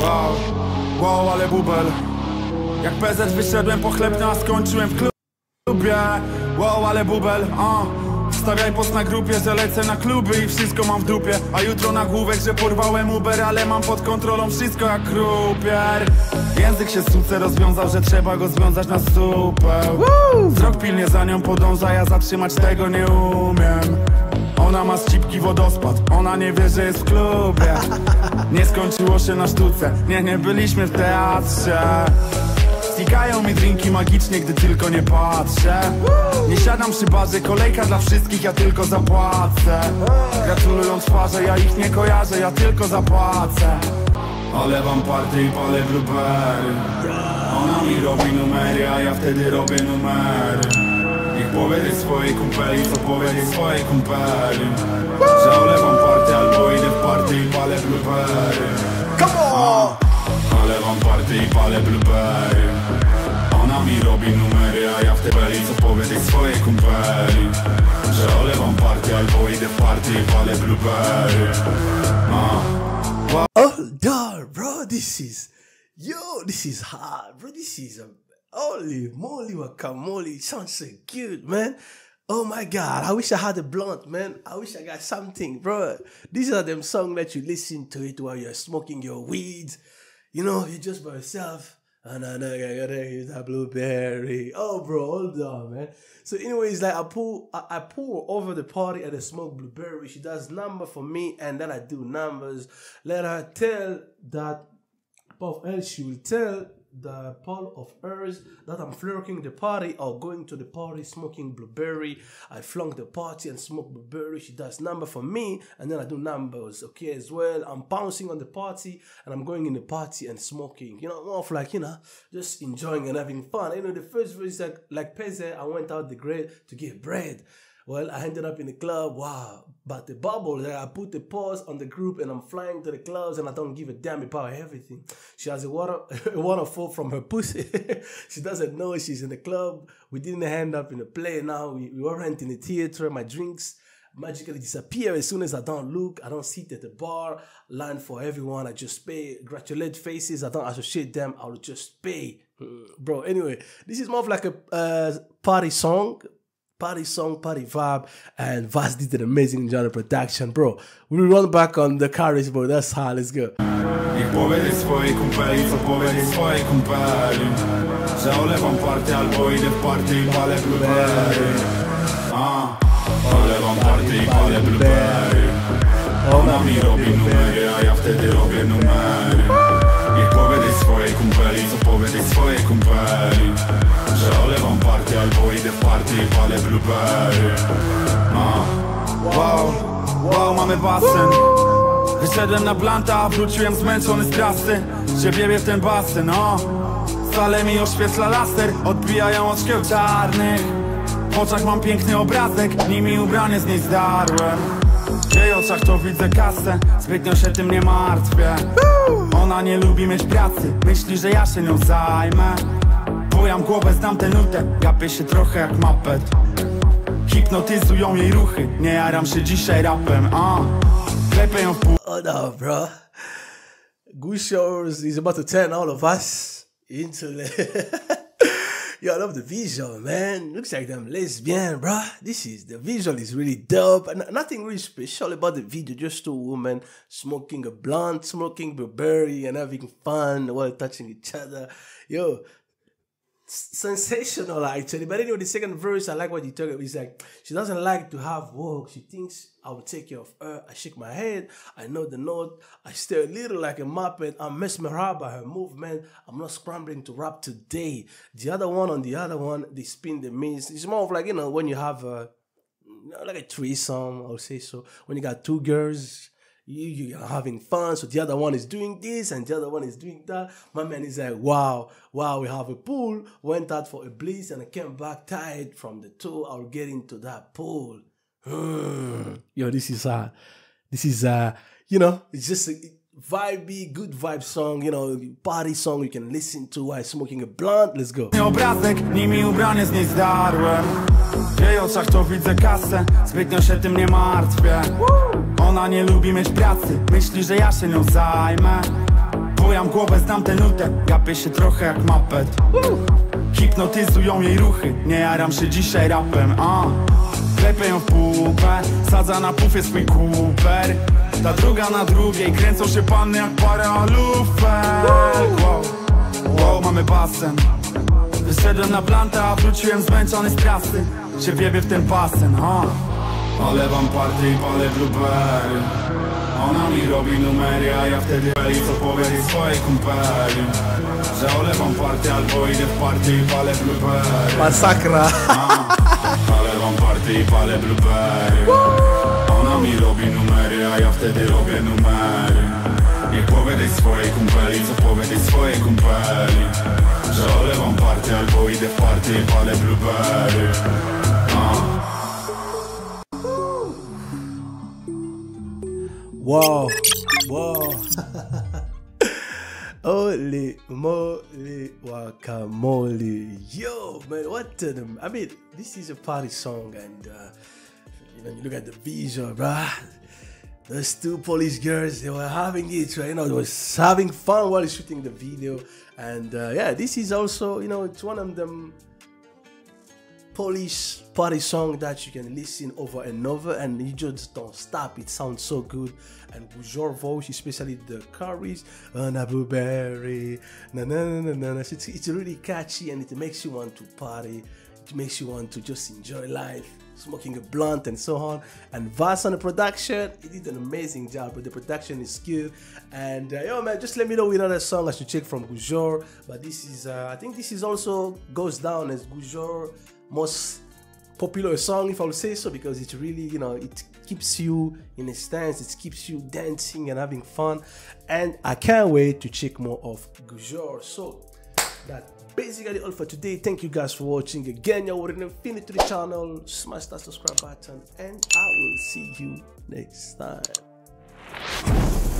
Wow, wow, ale bubel. Jak PZ wyszedłem po chlebnia, skończyłem w klubie. Wow, ale bubel, Stawiaj post na grupie, że lecę na kluby i wszystko mam w dupie. A jutro na główek, że porwałem Uber, ale mam pod kontrolą wszystko jak krupier. Język się suce rozwiązał, że trzeba go związać na supeł. Wzrok pilnie za nią podąża, ja zatrzymać tego nie umiem. Ona ma z cipki wodospad, ona nie wie, że jest w klubie. Nie skończyło się na sztuce, nie byliśmy w teatrze. Znikają mi drinki magicznie, gdy tylko nie patrzę. Nie siadam przy barze, kolejka dla wszystkich, ja tylko zapłacę. Gratulują twarze, ja ich nie kojarzę, ja tylko zapłacę. Olewam party i palę blueberry. Ona mi robi numery, a ja wtedy robię numery. Niech powiedzieć swojej kumpeli, co powiedzieć swojej kumpeli. Że olewam party albo idę w party i palę blueberry. Olewam party i palę blueberry. Ona mi robi numery, a ja w tebeli, co powiedzieć swojej kumpeli. Że olewam party albo idę w party i palę blueberry. Oh, dog, bro, this is hard, bro. This is a holy moly guacamole. It sounds so cute, man. Oh my god, I wish I had a blunt, man. I wish I got something, bro. These are them songs that you listen to it while you're smoking your weed. You know, you're just by yourself. And I gotta use that blueberry. Oh, bro, hold on, man. So, anyways, like I pull over the party and I smoke blueberry. She does number for me, and then I do numbers. Let her tell that Puff L. She will tell the pal of hers that I'm flirting the party or going to the party smoking blueberry. I flunk the party and smoke blueberry. She does number for me, and then I do numbers, okay, as well. I'm pouncing on the party and I'm going in the party and smoking, you know, more of like, you know, just enjoying and having fun. You know, the first verse, like Peze, I went out the grade to get bread. Well, I ended up in the club, wow, but the bubble, I put the pause on the group and I'm flying to the clubs and I don't give a damn about everything. She has a waterfall from her pussy. She doesn't know she's in the club. We didn't end up in a play now. We weren't in the theater. My drinks magically disappear as soon as I don't look. I don't sit at the bar, line for everyone. I just pay, gratulate faces. I don't associate them. I'll just pay. Bro, anyway, this is more of like a party song. Party song, party vibe, and Vas did an amazing genre production, bro. We'll run back on the carries, bro. That's how. Let's go. Niech powiedzieć swojej kumpeli, co powiedzieć swojej kumpeli. Że olewam party albo idę w party i palę blueberry. Olewam party i palę blueberry. Ona mi robi numery, a ja wtedy robię numery. Niech powiedzieć swojej kumpeli, co powiedzieć swojej kumpeli. Że olewam party albo idę w party i palę blueberry. Wow, wow, mamy basen. Wyszedłem na blanta, a wróciłem zmęczony z trasy. Że biebie w ten basen, Salę mi oświetla laser, odbijają od szkieł czarnych. W oczach mam piękny obrazek, nimi ubranie z niej zdarłem. W jej oczach to widzę kasę, zbytnio się tym nie martwię. Ona nie lubi mieć pracy, myśli, że ja się nią zajmę. Bojam głowę, znam tę nutę, gapię się trochę jak mapet. Hipnotyzują jej ruchy, nie jaram się dzisiaj rapem, Klepię ją w pół. Hold up, bro. Guzior is about to turn all of us into... Yo, I love the visual, man. Looks like them lesbian, bro. The visual is really dope. And nothing really special about the video. Just two women smoking a blunt, smoking blueberry, and having fun while touching each other. Yo, sensational, actually. But anyway, the second verse, I like what you talk about. It's like, she doesn't like to have work. She thinks I will take care of her. I shake my head. I know the note. I stare a little like a muppet. I'm mesmerized by her movement. I'm not scrambling to rap today. On the other one, they spin the mist. It's more of like, you know, when you have like a threesome, I would say so. When you got two girls, you're having fun, so the other one is doing this and the other one is doing that. My man is like, wow, we have a pool. Went out for a blitz and I came back tired from the tour. I'll get into that pool. Yo, this is you know, it's just a vibey, good vibe song, you know, party song you can listen to while smoking a blunt. Let's go. W jej oczach to widzę kasę, zbytnio się tym nie martwię. Ona nie lubi mieć pracy, myśli, że ja się nią zajmę. Bujam głowę, znam tę nutę, gapię się trochę jak mapet. Hipnotyzują jej ruchy, nie jaram się dzisiaj rapem. Klepię ją w pupę, sadza na pufie swój kuper. Ta druga na drugiej, kręcą się panny jak para lufek. Wow, mamy basen. Wyszedłem na plantę, a wróciłem zmęczony z trasy. Się wiebie w ten basen, Palewam party i palę blueberry. Ona mi robi numery, a ja wtedy peli co powiedzieć swojej kumpeli. Że olewam party albo idę w party i palę blueberry. Masakra. Palewam party i palę blueberry. Ona mi robi numery, a ja wtedy robię numery. Niech powiedzieć swojej kumpeli, co powiedzieć swojej kumpeli. Że olewam party albo idę w party i palę blueberry. Wow. Holy moly guacamole. Yo, man, what the... I mean, this is a party song and, you know, you look at the visual, bruh. Those two Polish girls, they were having it, right? You know, they were having fun while shooting the video. And, yeah, this is also, you know, it's one of them Polish party song that you can listen over and over and you just don't stop. It sounds so good. And Guzior voice, especially the chorus, on a blueberry, na na na na na. It's really catchy and it makes you want to party. It makes you want to just enjoy life, smoking a blunt and so on. And Vas on the production, he did an amazing job, but the production is good. And yo man, just let me know another song I should check from Guzior. But this is, I think this is also goes down as Guzior most popular song, if I would say so, because it really, you know, it keeps you in a stance, it keeps you dancing and having fun. And I can't wait to check more of Guzior. So that's basically all for today. Thank you guys for watching again. You already know, feel it to the channel, smash that subscribe button, and I will see you next time.